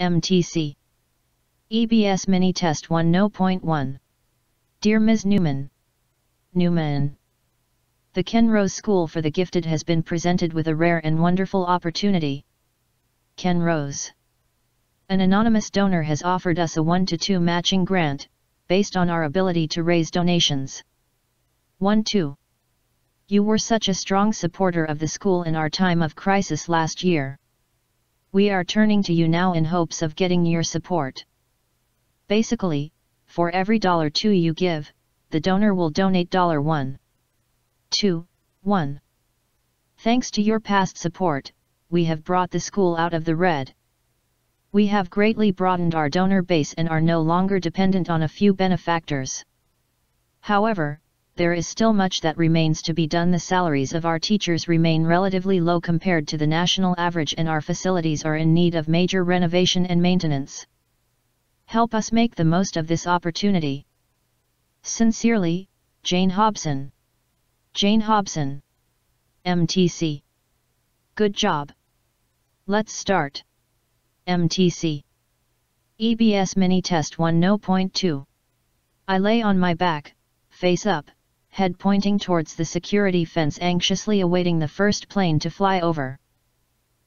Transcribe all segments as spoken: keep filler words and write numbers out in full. M T C. E B S Mini Test one point one. Dear Miz Newman. Newman. The Ken Rose School for the Gifted has been presented with a rare and wonderful opportunity. Ken Rose. An anonymous donor has offered us a one to two matching grant, based on our ability to raise donations. one to two. You were such a strong supporter of the school in our time of crisis last year. We are turning to you now in hopes of getting your support. Basically, for every one dollar you give, the donor will donate one dollar. Thanks to your past support, we have brought the school out of the red. We have greatly broadened our donor base and are no longer dependent on a few benefactors. However, there is still much that remains to be done. The salaries of our teachers remain relatively low compared to the national average, and our facilities are in need of major renovation and maintenance. Help us make the most of this opportunity. Sincerely, Jane Hobson. Jane Hobson. M T C. Good job. Let's start. M T C. E B S Mini Test one point two. I lay on my back, face up, head pointing towards the security fence, anxiously awaiting the first plane to fly over.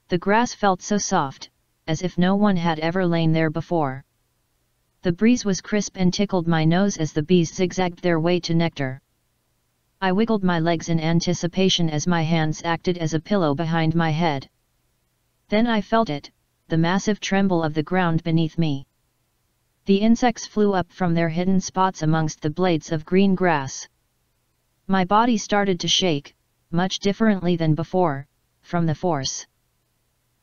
The grass felt so soft, as if no one had ever lain there before. The breeze was crisp and tickled my nose as the bees zigzagged their way to nectar. I wiggled my legs in anticipation as my hands acted as a pillow behind my head. Then I felt it, the massive tremble of the ground beneath me. The insects flew up from their hidden spots amongst the blades of green grass. My body started to shake, much differently than before, from the force.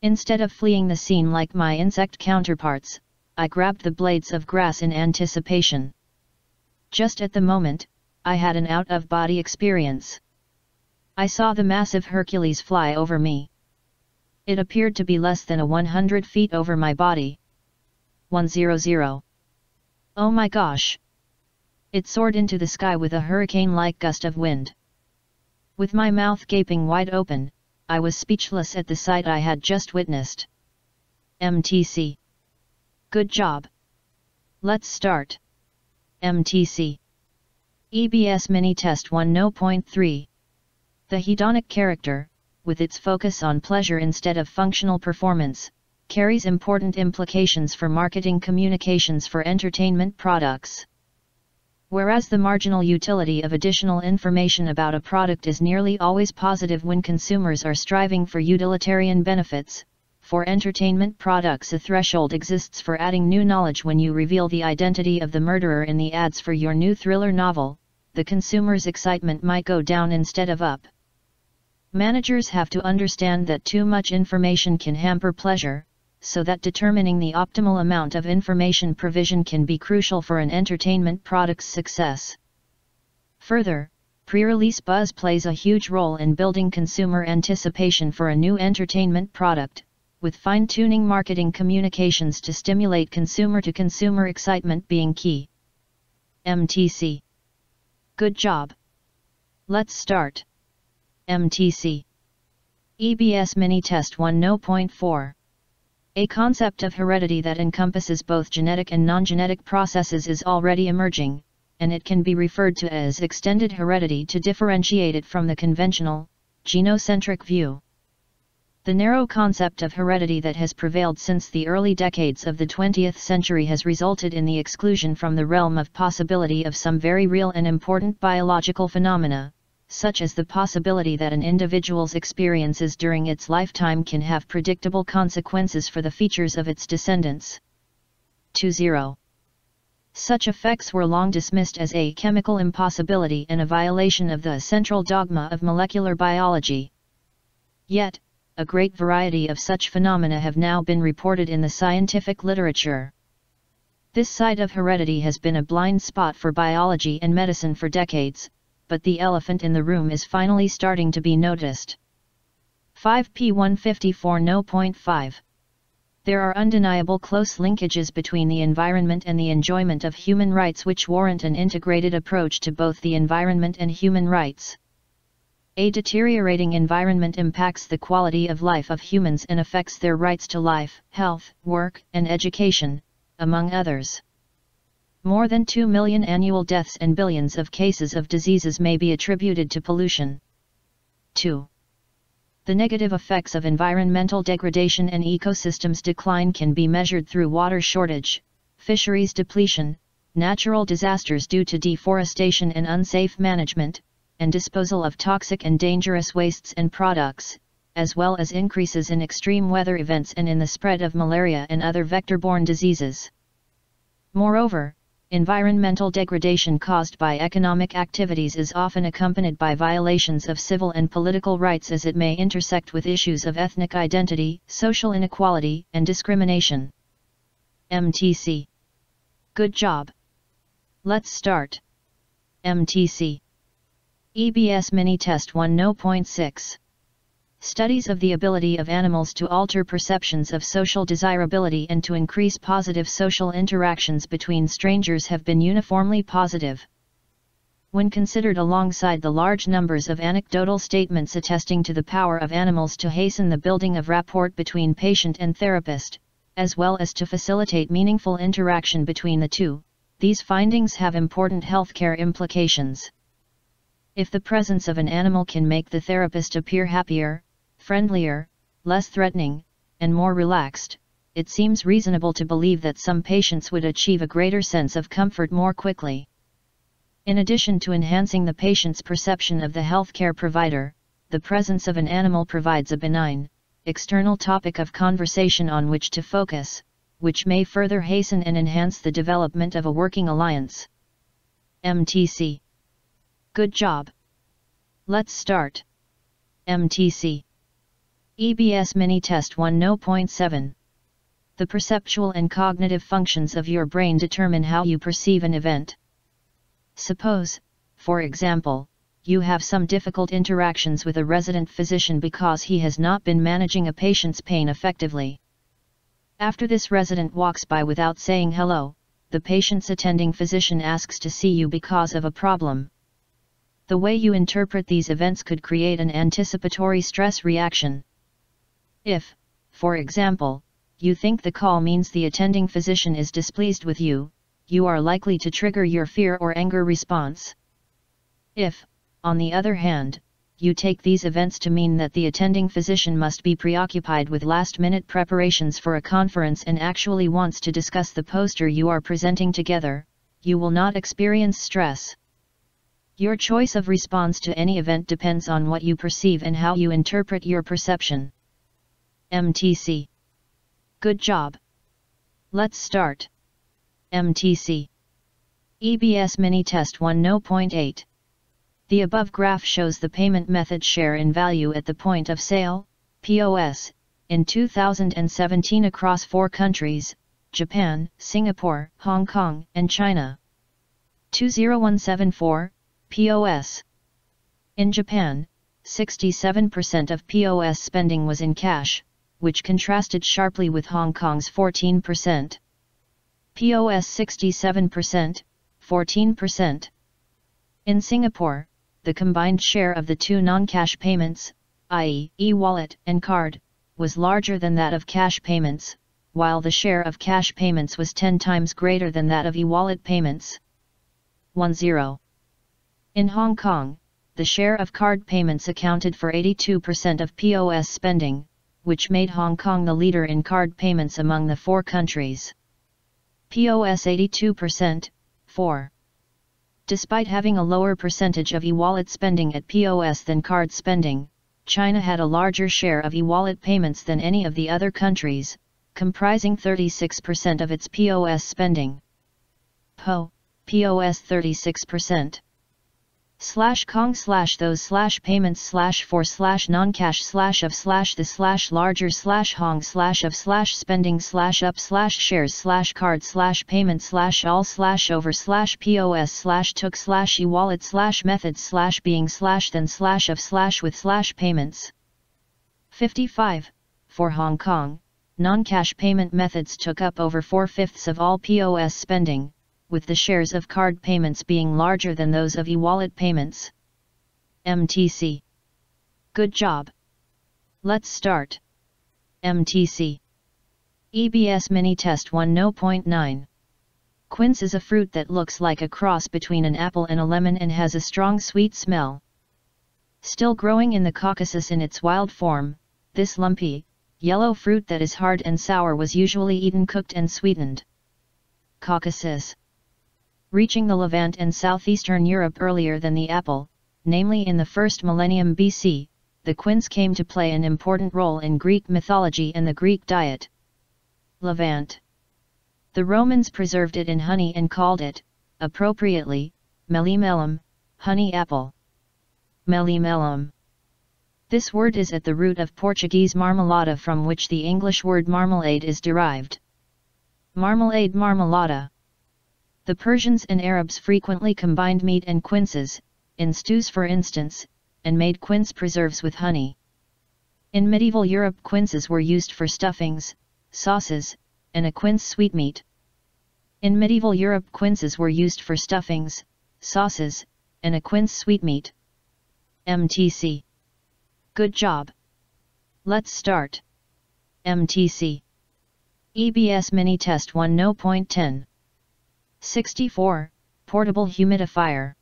Instead of fleeing the scene like my insect counterparts, I grabbed the blades of grass in anticipation. Just at the moment, I had an out-of-body experience. I saw the massive Hercules fly over me. It appeared to be less than a hundred feet over my body. one hundred. Oh my gosh! It soared into the sky with a hurricane-like gust of wind. With my mouth gaping wide open, I was speechless at the sight I had just witnessed. M T C. Good job. Let's start. M T C. E B S Mini Test one point three. The hedonic character, with its focus on pleasure instead of functional performance, carries important implications for marketing communications for entertainment products. Whereas the marginal utility of additional information about a product is nearly always positive when consumers are striving for utilitarian benefits, for entertainment products a threshold exists for adding new knowledge. When you reveal the identity of the murderer in the ads for your new thriller novel, the consumer's excitement might go down instead of up. Managers have to understand that too much information can hamper pleasure, so that determining the optimal amount of information provision can be crucial for an entertainment product's success. Further, pre-release buzz plays a huge role in building consumer anticipation for a new entertainment product, with fine-tuning marketing communications to stimulate consumer-to-consumer excitement being key. M T C. Good job. Let's start. M T C. E B S Mini Test one point four. A concept of heredity that encompasses both genetic and non-genetic processes is already emerging, and it can be referred to as extended heredity to differentiate it from the conventional, genocentric view. The narrow concept of heredity that has prevailed since the early decades of the twentieth century has resulted in the exclusion from the realm of possibility of some very real and important biological phenomena, such as the possibility that an individual's experiences during its lifetime can have predictable consequences for the features of its descendants. two hundred. Such effects were long dismissed as a chemical impossibility and a violation of the central dogma of molecular biology. Yet, a great variety of such phenomena have now been reported in the scientific literature. This side of heredity has been a blind spot for biology and medicine for decades, but the elephant in the room is finally starting to be noticed. five P one fifty-four point five. There are undeniable close linkages between the environment and the enjoyment of human rights which warrant an integrated approach to both the environment and human rights. A deteriorating environment impacts the quality of life of humans and affects their rights to life, health, work, and education, among others. More than two million annual deaths and billions of cases of diseases may be attributed to pollution. two. The negative effects of environmental degradation and ecosystems decline can be measured through water shortage, fisheries depletion, natural disasters due to deforestation and unsafe management, and disposal of toxic and dangerous wastes and products, as well as increases in extreme weather events and in the spread of malaria and other vector-borne diseases. Moreover, environmental degradation caused by economic activities is often accompanied by violations of civil and political rights, as it may intersect with issues of ethnic identity, social inequality, and discrimination. M T C. Good job. Let's start. M T C. E B S Mini Test one point six. Studies of the ability of animals to alter perceptions of social desirability and to increase positive social interactions between strangers have been uniformly positive. When considered alongside the large numbers of anecdotal statements attesting to the power of animals to hasten the building of rapport between patient and therapist, as well as to facilitate meaningful interaction between the two, these findings have important healthcare implications. If the presence of an animal can make the therapist appear happier, friendlier, less threatening, and more relaxed, it seems reasonable to believe that some patients would achieve a greater sense of comfort more quickly. In addition to enhancing the patient's perception of the healthcare provider, the presence of an animal provides a benign, external topic of conversation on which to focus, which may further hasten and enhance the development of a working alliance. M T C. Good job. Let's start. M T C. E B S Mini Test one point seven. The perceptual and cognitive functions of your brain determine how you perceive an event. Suppose, for example, you have some difficult interactions with a resident physician because he has not been managing a patient's pain effectively. After this resident walks by without saying hello, the patient's attending physician asks to see you because of a problem. The way you interpret these events could create an anticipatory stress reaction. If, for example, you think the call means the attending physician is displeased with you, you are likely to trigger your fear or anger response. If, on the other hand, you take these events to mean that the attending physician must be preoccupied with last-minute preparations for a conference and actually wants to discuss the poster you are presenting together, you will not experience stress. Your choice of response to any event depends on what you perceive and how you interpret your perception. M T C. Good job. Let's start. M T C. E B S Mini Test one point eight. The above graph shows the payment method share in value at the point of sale, P O S, in two thousand seventeen across four countries: Japan, Singapore, Hong Kong, and China. two zero one seven four. P O S. In Japan, sixty-seven percent of P O S spending was in cash, which contrasted sharply with Hong Kong's fourteen percent. P O S sixty-seven percent, fourteen percent. In Singapore, the combined share of the two non-cash payments, that is, e-wallet and card, was larger than that of cash payments, while the share of cash payments was ten times greater than that of e-wallet payments. ten. In Hong Kong, the share of card payments accounted for eighty-two percent of P O S spending, which made Hong Kong the leader in card payments among the four countries. P O S eighty-two percent, four. Despite having a lower percentage of e-wallet spending at P O S than card spending, China had a larger share of e-wallet payments than any of the other countries, comprising thirty-six percent of its P O S spending. P O S thirty-six percent. Slash Kong slash those slash payments slash for slash non-cash slash of slash the slash larger slash Hong slash of slash spending slash up slash shares slash card slash payment slash all slash over slash P O S slash took slash e-wallet slash methods slash being slash then slash of slash with slash payments. fifty-five. For Hong Kong, non-cash payment methods took up over four-fifths of all P O S spending, with the shares of card payments being larger than those of e-wallet payments. M T C. Good job. Let's start. M T C. E B S Mini Test one zero point nine. Quince is a fruit that looks like a cross between an apple and a lemon and has a strong sweet smell. Still growing in the Caucasus in its wild form, this lumpy, yellow fruit that is hard and sour was usually eaten cooked and sweetened. Caucasus. Reaching the Levant and southeastern Europe earlier than the apple, namely in the first millennium B C, the quince came to play an important role in Greek mythology and the Greek diet. Levant. The Romans preserved it in honey and called it, appropriately, melimelum, honey apple. Melimelum. This word is at the root of Portuguese marmelada, from which the English word marmalade is derived. Marmalade, marmelada. The Persians and Arabs frequently combined meat and quinces, in stews for instance, and made quince preserves with honey. In medieval Europe, quinces were used for stuffings, sauces, and a quince sweetmeat. In medieval Europe, quinces were used for stuffings, sauces, and a quince sweetmeat. M T C. Good job. Let's start. M T C. E B S Mini Test one zero point ten. sixty-four. Portable humidifier.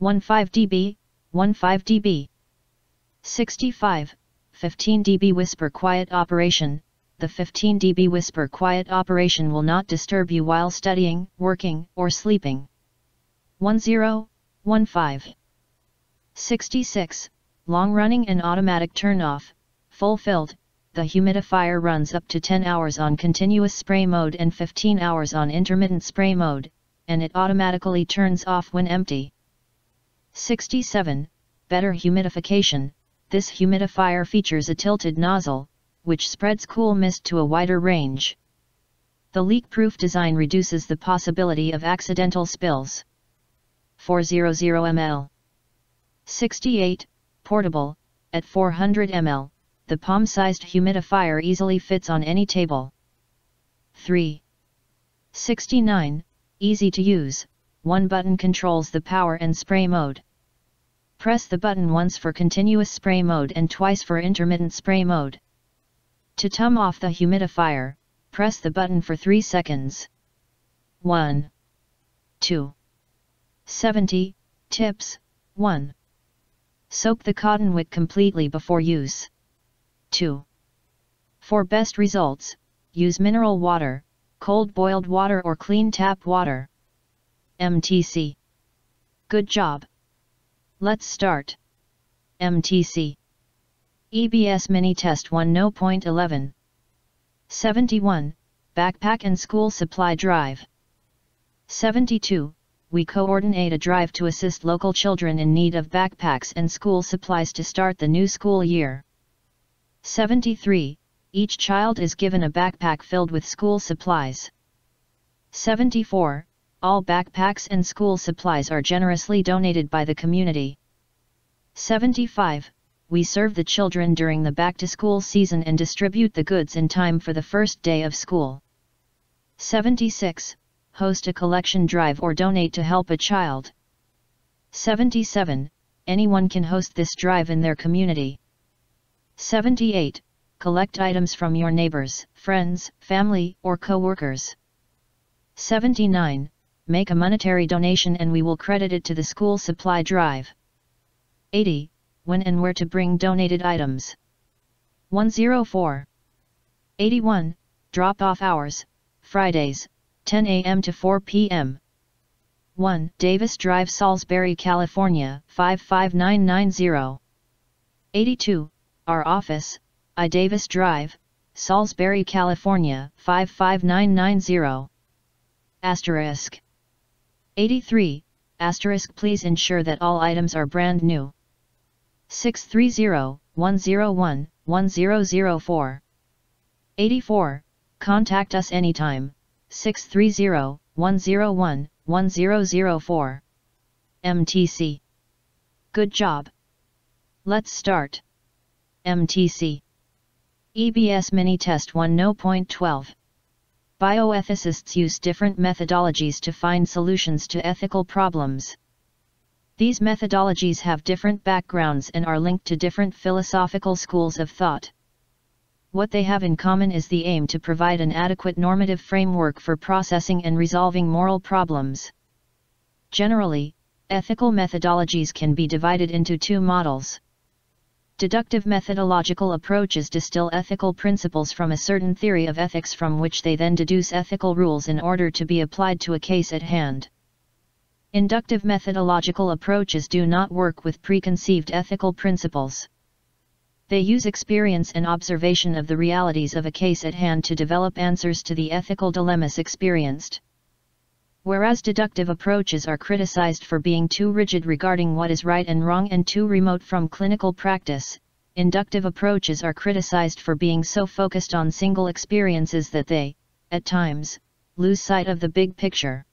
fifteen decibels, fifteen decibels. sixty-five. fifteen decibel whisper quiet operation. The fifteen decibel whisper quiet operation will not disturb you while studying, working, or sleeping. ten, fifteen. sixty-six. Long-running and automatic turn-off, full-filled, the humidifier runs up to ten hours on continuous spray mode and fifteen hours on intermittent spray mode, and it automatically turns off when empty. sixty-seven. Better humidification, this humidifier features a tilted nozzle, which spreads cool mist to a wider range. The leak-proof design reduces the possibility of accidental spills. four hundred milliliters. sixty-eight. Portable, at four hundred milliliters, the palm-sized humidifier easily fits on any table. three hundred sixty-nine, easy to use, one button controls the power and spray mode. Press the button once for continuous spray mode and twice for intermittent spray mode. To turn off the humidifier, press the button for three seconds. one, two. seventy, tips, one. Soak the cotton wick completely before use. two. For best results, use mineral water, cold boiled water or clean tap water. M T C. Good job. Let's start. M T C. E B S Mini Test one zero point eleven. seventy-one. Backpack and school supply drive. seventy-two. We coordinate a drive to assist local children in need of backpacks and school supplies to start the new school year. seventy-three. Each child is given a backpack filled with school supplies. seventy-four. All backpacks and school supplies are generously donated by the community. seventy-five. We serve the children during the back-to-school season and distribute the goods in time for the first day of school. seventy-six. Host a collection drive or donate to help a child. seventy-seven. Anyone can host this drive in their community. seventy-eight. Collect items from your neighbors, friends, family, or co-workers. seventy-nine. Make a monetary donation and we will credit it to the school supply drive. eighty. When and where to bring donated items. one hundred four. eighty-one. Drop-off hours, Fridays, ten a m to four p m one. Davis Drive, Salisbury, California, five five nine nine zero. eighty-two. Our office, I. Davis Drive, Salisbury, California, five five nine nine zero. Asterisk. eighty-three. Asterisk. Please ensure that all items are brand new. six three zero, one zero one, one zero zero four. eighty-four. Contact us anytime. six three zero, one zero one, one zero zero four. M T C. Good job. Let's start. M T C. E B S Mini Test one zero point twelve. Bioethicists use different methodologies to find solutions to ethical problems. These methodologies have different backgrounds and are linked to different philosophical schools of thought. What they have in common is the aim to provide an adequate normative framework for processing and resolving moral problems. Generally, ethical methodologies can be divided into two models. Deductive methodological approaches distill ethical principles from a certain theory of ethics from which they then deduce ethical rules in order to be applied to a case at hand. Inductive methodological approaches do not work with preconceived ethical principles. They use experience and observation of the realities of a case at hand to develop answers to the ethical dilemmas experienced. Whereas deductive approaches are criticized for being too rigid regarding what is right and wrong and too remote from clinical practice, inductive approaches are criticized for being so focused on single experiences that they, at times, lose sight of the big picture.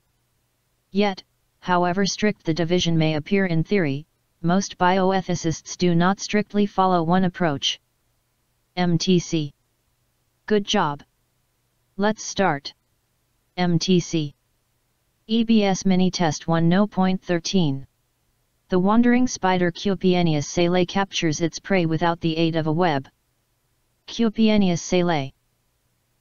Yet, however strict the division may appear in theory, most bioethicists do not strictly follow one approach. M T C. Good job. Let's start. M T C. E B S Mini Test one no point thirteen. The wandering spider Cupiennius salei captures its prey without the aid of a web. Cupiennius salei.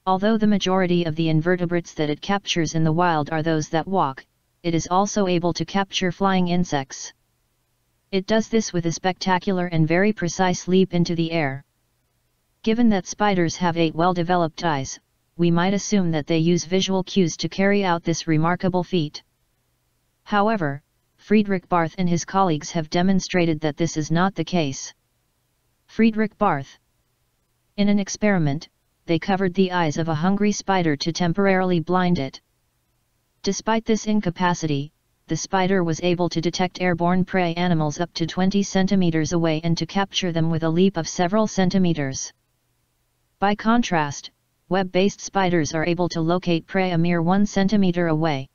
Although the majority of the invertebrates that it captures in the wild are those that walk, it is also able to capture flying insects. It does this with a spectacular and very precise leap into the air. Given that spiders have eight well-developed eyes, we might assume that they use visual cues to carry out this remarkable feat. However, Friedrich Barth and his colleagues have demonstrated that this is not the case. Friedrich Barth. In an experiment, they covered the eyes of a hungry spider to temporarily blind it. Despite this incapacity, the spider was able to detect airborne prey animals up to twenty centimeters away and to capture them with a leap of several centimeters. By contrast, web-based spiders are able to locate prey a mere one centimeter away.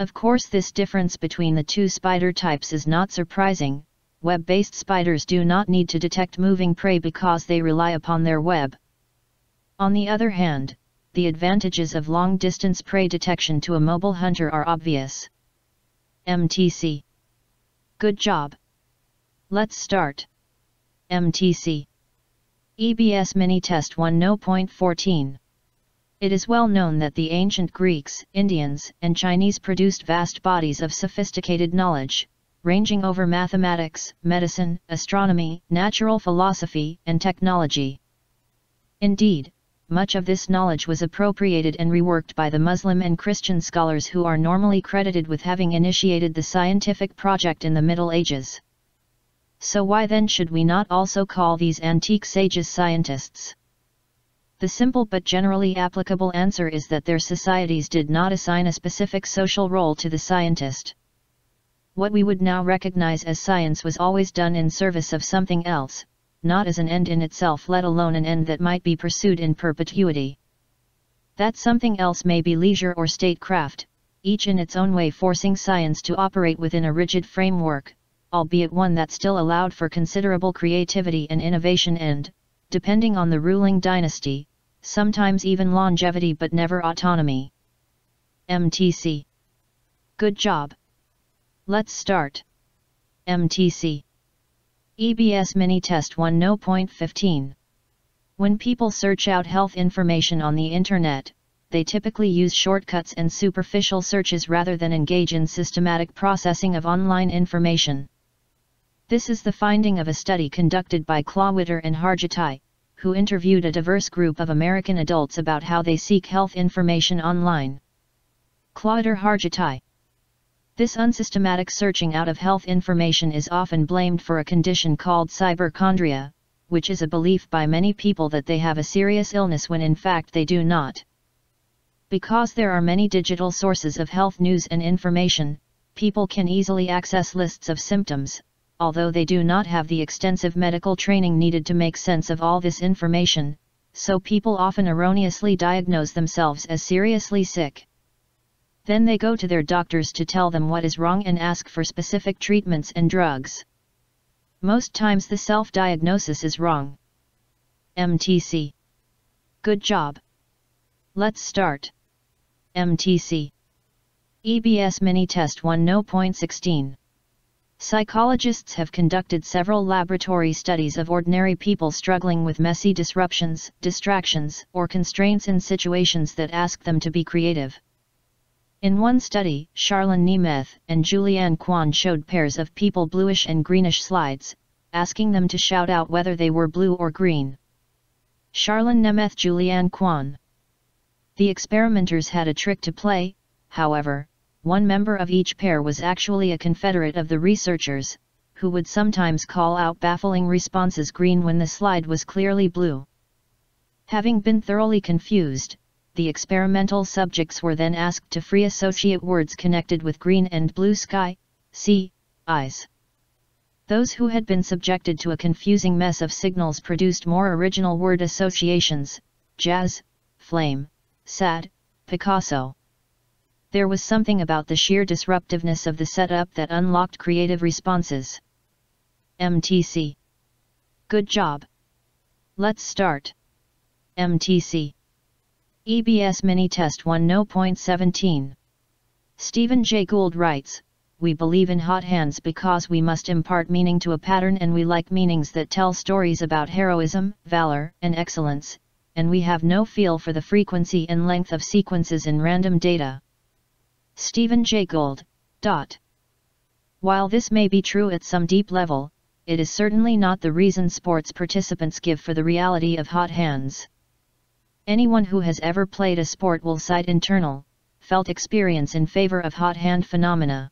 Of course, this difference between the two spider types is not surprising. Web-based spiders do not need to detect moving prey because they rely upon their web. On the other hand, the advantages of long-distance prey detection to a mobile hunter are obvious. M T C. Good job. Let's start. M T C. E B S Mini Test one no point fourteen. It is well known that the ancient Greeks, Indians, and Chinese produced vast bodies of sophisticated knowledge, ranging over mathematics, medicine, astronomy, natural philosophy, and technology. Indeed, much of this knowledge was appropriated and reworked by the Muslim and Christian scholars who are normally credited with having initiated the scientific project in the Middle Ages. So why then should we not also call these antique sages scientists? The simple but generally applicable answer is that their societies did not assign a specific social role to the scientist. What we would now recognize as science was always done in service of something else, not as an end in itself, let alone an end that might be pursued in perpetuity. That something else may be leisure or statecraft, each in its own way forcing science to operate within a rigid framework, albeit one that still allowed for considerable creativity and innovation and, depending on the ruling dynasty, sometimes even longevity but never autonomy. M T C. Good job. Let's start. M T C. E B S Mini Test one no point fifteen. When people search out health information on the internet, they typically use shortcuts and superficial searches rather than engage in systematic processing of online information. This is the finding of a study conducted by Clawiter and Harjitai, who interviewed a diverse group of American adults about how they seek health information online. Clawiter-Harjitai. This unsystematic searching out of health information is often blamed for a condition called cyberchondria, which is a belief by many people that they have a serious illness when in fact they do not. Because there are many digital sources of health news and information, people can easily access lists of symptoms, although they do not have the extensive medical training needed to make sense of all this information, so people often erroneously diagnose themselves as seriously sick. Then they go to their doctors to tell them what is wrong and ask for specific treatments and drugs. Most times the self-diagnosis is wrong. M T C. Good job. Let's start. M T C. E B S Mini Test one no point sixteen. psychologists have conducted several laboratory studies of ordinary people struggling with messy disruptions, distractions, or constraints in situations that ask them to be creative. In one study, Charlene Nemeth and Julianne Kwan showed pairs of people bluish and greenish slides, asking them to shout out whether they were blue or green. Charlene Nemeth, Julianne Kwan. The experimenters had a trick to play, however. One member of each pair was actually a confederate of the researchers, who would sometimes call out baffling responses green when the slide was clearly blue. Having been thoroughly confused, the experimental subjects were then asked to free associate words connected with green and blue sky, sea, eyes. Those who had been subjected to a confusing mess of signals produced more original word associations: jazz, flame, sad, Picasso. There was something about the sheer disruptiveness of the setup that unlocked creative responses. M T C. Good job. Let's start. M T C. E B S Mini Test one point seventeen. Stephen Jay Gould writes, "We believe in hot hands because we must impart meaning to a pattern, and we like meanings that tell stories about heroism, valor, and excellence, and we have no feel for the frequency and length of sequences in random data." Stephen Jay Gould. Dot. While this may be true at some deep level, it is certainly not the reason sports participants give for the reality of hot hands. Anyone who has ever played a sport will cite internal, felt experience in favor of hot hand phenomena.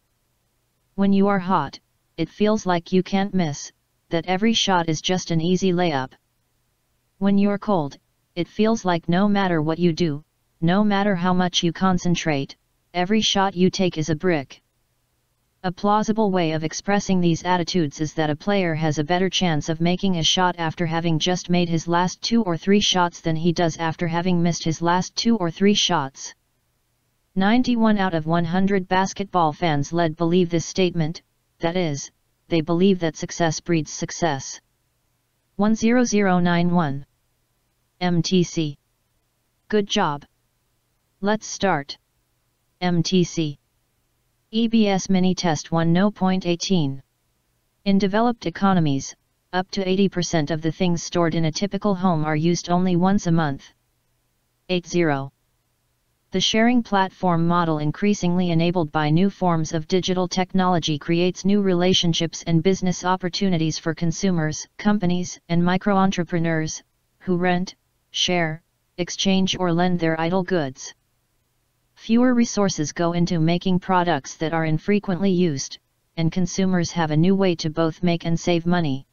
When you are hot, it feels like you can't miss, that every shot is just an easy layup. When you're cold, it feels like no matter what you do, no matter how much you concentrate, every shot you take is a brick. A plausible way of expressing these attitudes is that a player has a better chance of making a shot after having just made his last two or three shots than he does after having missed his last two or three shots. ninety-one out of one hundred basketball fans led believe this statement, that is, they believe that success breeds success. one zero zero nine one. M T C. Good job. Let's start. M T C. E B S Mini Test one point eighteen. In developed economies, up to eighty percent of the things stored in a typical home are used only once a month. eighty. The sharing platform model, increasingly enabled by new forms of digital technology, creates new relationships and business opportunities for consumers, companies, and micro-entrepreneurs, who rent, share, exchange, or lend their idle goods. Fewer resources go into making products that are infrequently used, and consumers have a new way to both make and save money.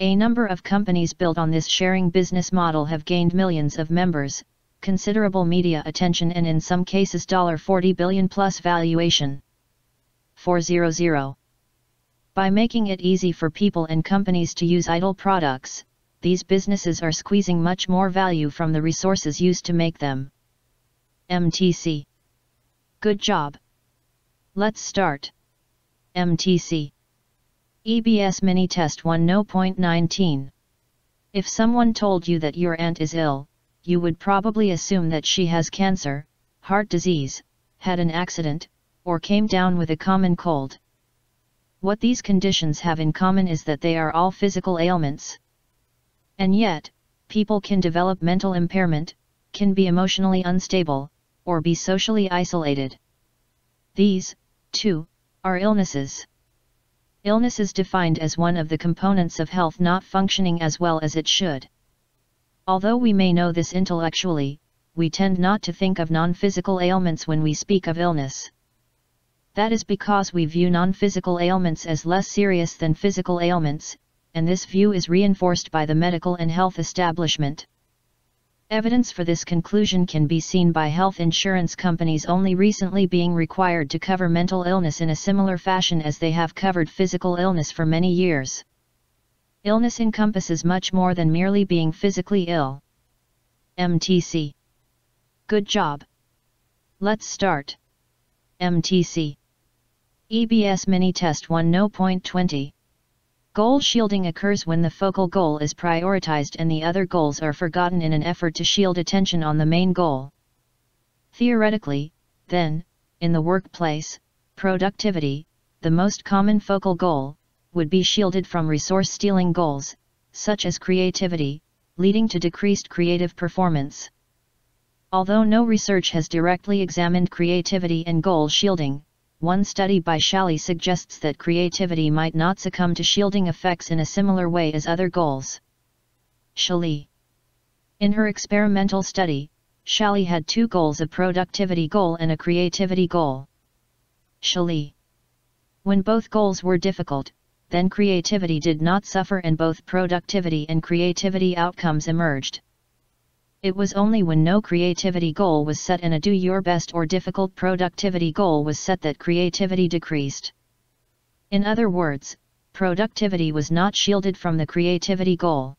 A number of companies built on this sharing business model have gained millions of members, considerable media attention, and in some cases forty billion dollars plus valuation. four hundred. By making it easy for people and companies to use idle products, these businesses are squeezing much more value from the resources used to make them. M T C. Good job. Let's start. M T C. E B S Mini Test one point nineteen. If someone told you that your aunt is ill, you would probably assume that she has cancer, heart disease, had an accident, or came down with a common cold. What these conditions have in common is that they are all physical ailments. And yet, people can develop mental impairment, can be emotionally unstable, or be socially isolated. These, too, are illnesses. Illness is defined as one of the components of health not functioning as well as it should. Although we may know this intellectually, we tend not to think of non-physical ailments when we speak of illness. That is because we view non-physical ailments as less serious than physical ailments, and this view is reinforced by the medical and health establishment. Evidence for this conclusion can be seen by health insurance companies only recently being required to cover mental illness in a similar fashion as they have covered physical illness for many years. Illness encompasses much more than merely being physically ill. M T C. Good job. Let's start. M T C. E B S Mini Test one point twenty. Goal shielding occurs when the focal goal is prioritized and the other goals are forgotten in an effort to shield attention on the main goal. Theoretically, then, in the workplace, productivity, the most common focal goal, would be shielded from resource-stealing goals, such as creativity, leading to decreased creative performance. Although no research has directly examined creativity and goal shielding, one study by Shalley suggests that creativity might not succumb to shielding effects in a similar way as other goals. Shalley. In her experimental study, Shalley had two goals, a productivity goal and a creativity goal. Shalley. When both goals were difficult, then creativity did not suffer and both productivity and creativity outcomes emerged. It was only when no creativity goal was set and a do your best or difficult productivity goal was set that creativity decreased. In other words, productivity was not shielded from the creativity goal.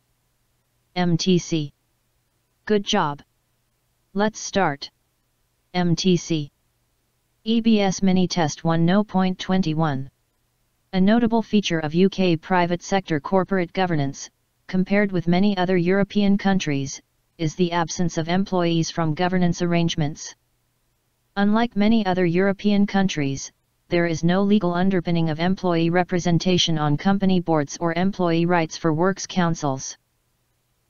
M T C. Good job. Let's start. M T C. E B S Mini Test one point twenty-one. A notable feature of U K private sector corporate governance, compared with many other European countries, is the absence of employees from governance arrangements. Unlike many other European countries, there is no legal underpinning of employee representation on company boards or employee rights for works councils.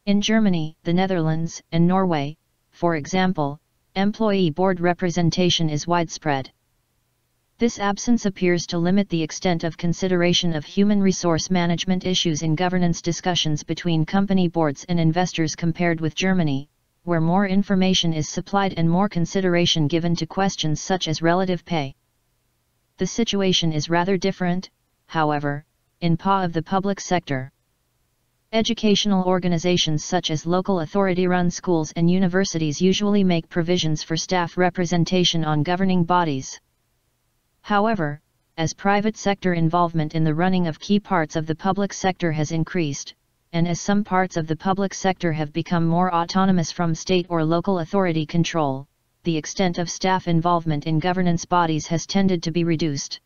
In Germany, the Netherlands, and Norway, for example, employee board representation is widespread. This absence appears to limit the extent of consideration of human resource management issues in governance discussions between company boards and investors compared with Germany, where more information is supplied and more consideration given to questions such as relative pay. The situation is rather different, however, in P A of the public sector. Educational organizations such as local authority-run schools and universities usually make provisions for staff representation on governing bodies. However, as private sector involvement in the running of key parts of the public sector has increased, and as some parts of the public sector have become more autonomous from state or local authority control, the extent of staff involvement in governance bodies has tended to be reduced.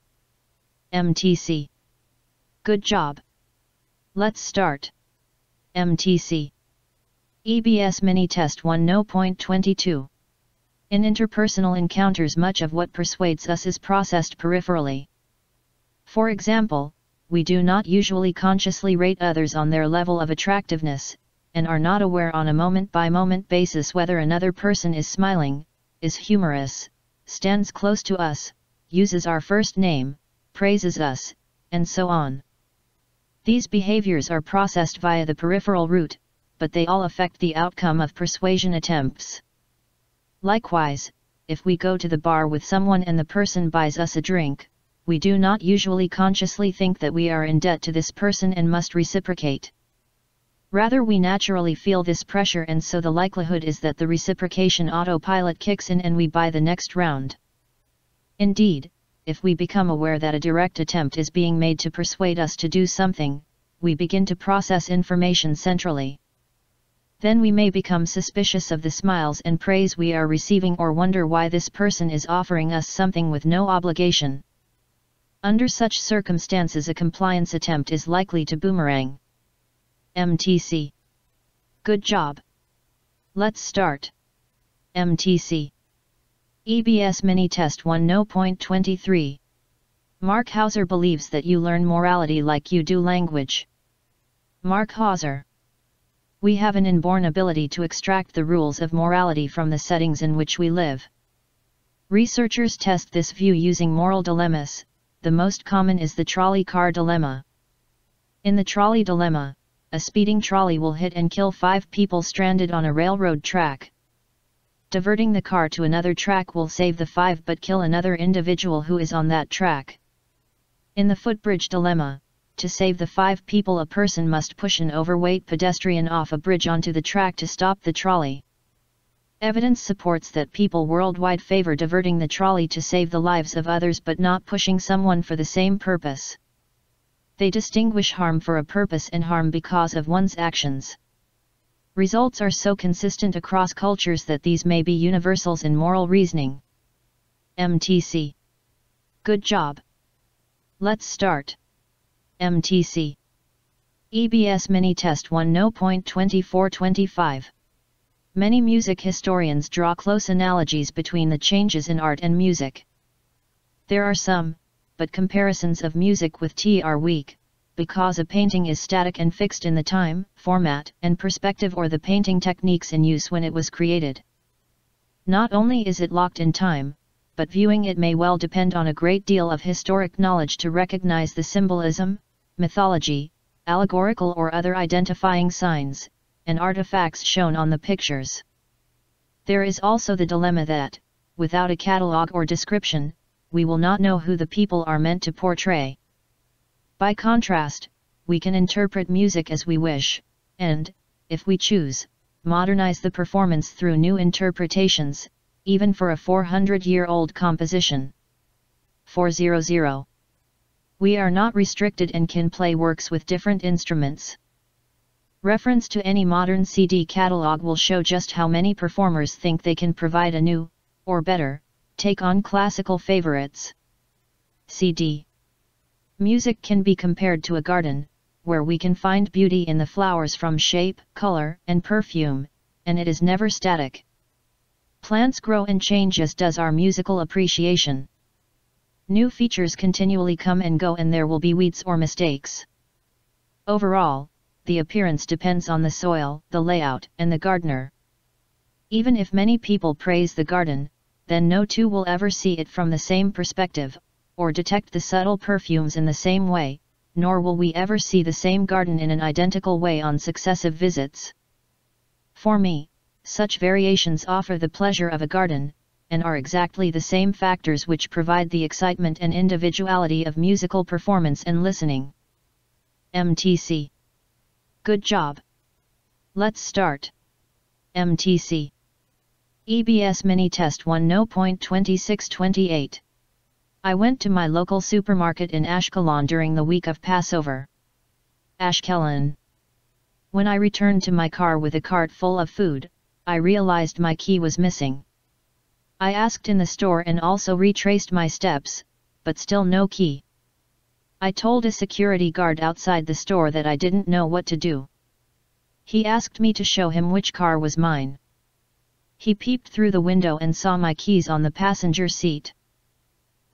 M T C. Good job. Let's start. M T C. E B S Mini Test one point twenty-two. In interpersonal encounters, much of what persuades us is processed peripherally. For example, we do not usually consciously rate others on their level of attractiveness, and are not aware on a moment-by-moment basis whether another person is smiling, is humorous, stands close to us, uses our first name, praises us, and so on. These behaviors are processed via the peripheral route, but they all affect the outcome of persuasion attempts. Likewise, if we go to the bar with someone and the person buys us a drink, we do not usually consciously think that we are in debt to this person and must reciprocate. Rather, we naturally feel this pressure, and so the likelihood is that the reciprocation autopilot kicks in and we buy the next round. Indeed, if we become aware that a direct attempt is being made to persuade us to do something, we begin to process information centrally. Then we may become suspicious of the smiles and praise we are receiving, or wonder why this person is offering us something with no obligation. Under such circumstances, a compliance attempt is likely to boomerang. M T C. Good job. Let's start. M T C. E B S Mini Test one point twenty-three. Mark Hauser believes that you learn morality like you do language. Mark Hauser. We have an inborn ability to extract the rules of morality from the settings in which we live. Researchers test this view using moral dilemmas. The most common is the trolley car dilemma. In the trolley dilemma, a speeding trolley will hit and kill five people stranded on a railroad track. Diverting the car to another track will save the five but kill another individual who is on that track. In the footbridge dilemma, to save the five people, a person must push an overweight pedestrian off a bridge onto the track to stop the trolley. Evidence supports that people worldwide favor diverting the trolley to save the lives of others but not pushing someone for the same purpose. They distinguish harm for a purpose and harm because of one's actions. Results are so consistent across cultures that these may be universals in moral reasoning. M T C. Good job. Let's start. M T C. E B S Mini Test one point twenty-four twenty-five. Many music historians draw close analogies between the changes in art and music. There are some, but comparisons of music with tea are weak, because a painting is static and fixed in the time, format, and perspective or the painting techniques in use when it was created. Not only is it locked in time, but viewing it may well depend on a great deal of historic knowledge to recognize the symbolism, mythology, allegorical or other identifying signs, and artifacts shown on the pictures. There is also the dilemma that, without a catalogue or description, we will not know who the people are meant to portray. By contrast, we can interpret music as we wish, and, if we choose, modernize the performance through new interpretations, even for a four hundred year old composition. four hundred. We are not restricted and can play works with different instruments. Reference to any modern C D catalog will show just how many performers think they can provide a new, or better, take on classical favorites. C D. Music can be compared to a garden, where we can find beauty in the flowers from shape, color, and perfume, and it is never static. Plants grow and change, as does our musical appreciation. New features continually come and go, and there will be weeds or mistakes. Overall, the appearance depends on the soil, the layout, and the gardener. Even if many people praise the garden, then no two will ever see it from the same perspective, or detect the subtle perfumes in the same way, nor will we ever see the same garden in an identical way on successive visits. For me, such variations offer the pleasure of a garden, and are exactly the same factors which provide the excitement and individuality of musical performance and listening. M T C. Good job. Let's start. M T C. E B S Mini Test one zero point two six two eight. I went to my local supermarket in Ashkelon during the week of Passover. Ashkelon. When I returned to my car with a cart full of food, I realized my key was missing. I asked in the store and also retraced my steps, but still no key. I told a security guard outside the store that I didn't know what to do. He asked me to show him which car was mine. He peeped through the window and saw my keys on the passenger seat.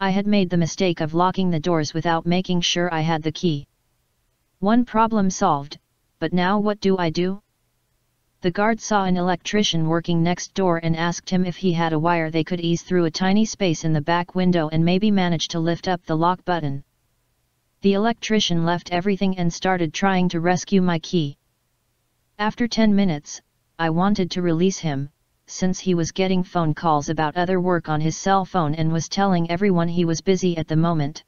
I had made the mistake of locking the doors without making sure I had the key. One problem solved, but now what do I do? The guard saw an electrician working next door and asked him if he had a wire they could ease through a tiny space in the back window and maybe manage to lift up the lock button. The electrician left everything and started trying to rescue my key. After ten minutes, I wanted to release him, since he was getting phone calls about other work on his cell phone and was telling everyone he was busy at the moment.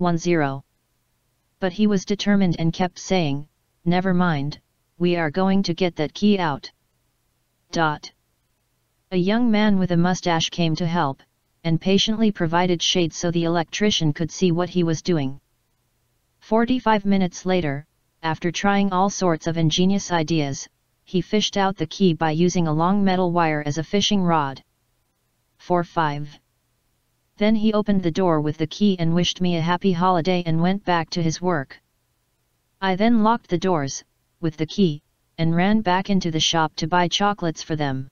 ten. But he was determined and kept saying, "Never mind. We are going to get that key out." Dot. A young man with a mustache came to help, and patiently provided shade so the electrician could see what he was doing. forty-five minutes later, after trying all sorts of ingenious ideas, he fished out the key by using a long metal wire as a fishing rod. forty-five. Then he opened the door with the key and wished me a happy holiday and went back to his work. I then locked the doors, with the key, and ran back into the shop to buy chocolates for them.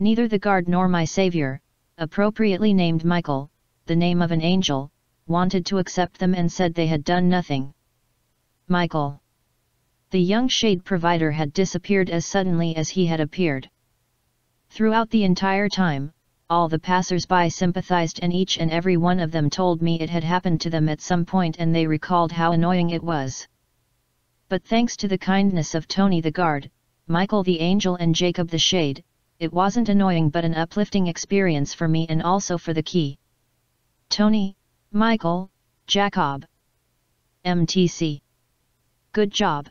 Neither the guard nor my savior, appropriately named Michael, the name of an angel, wanted to accept them and said they had done nothing. Michael. The young shade provider had disappeared as suddenly as he had appeared. Throughout the entire time, all the passers-by sympathized, and each and every one of them told me it had happened to them at some point and they recalled how annoying it was. But thanks to the kindness of Tony the guard, Michael the angel, and Jacob the shade, it wasn't annoying but an uplifting experience for me and also for the key. Tony, Michael, Jacob. M T C. Good job.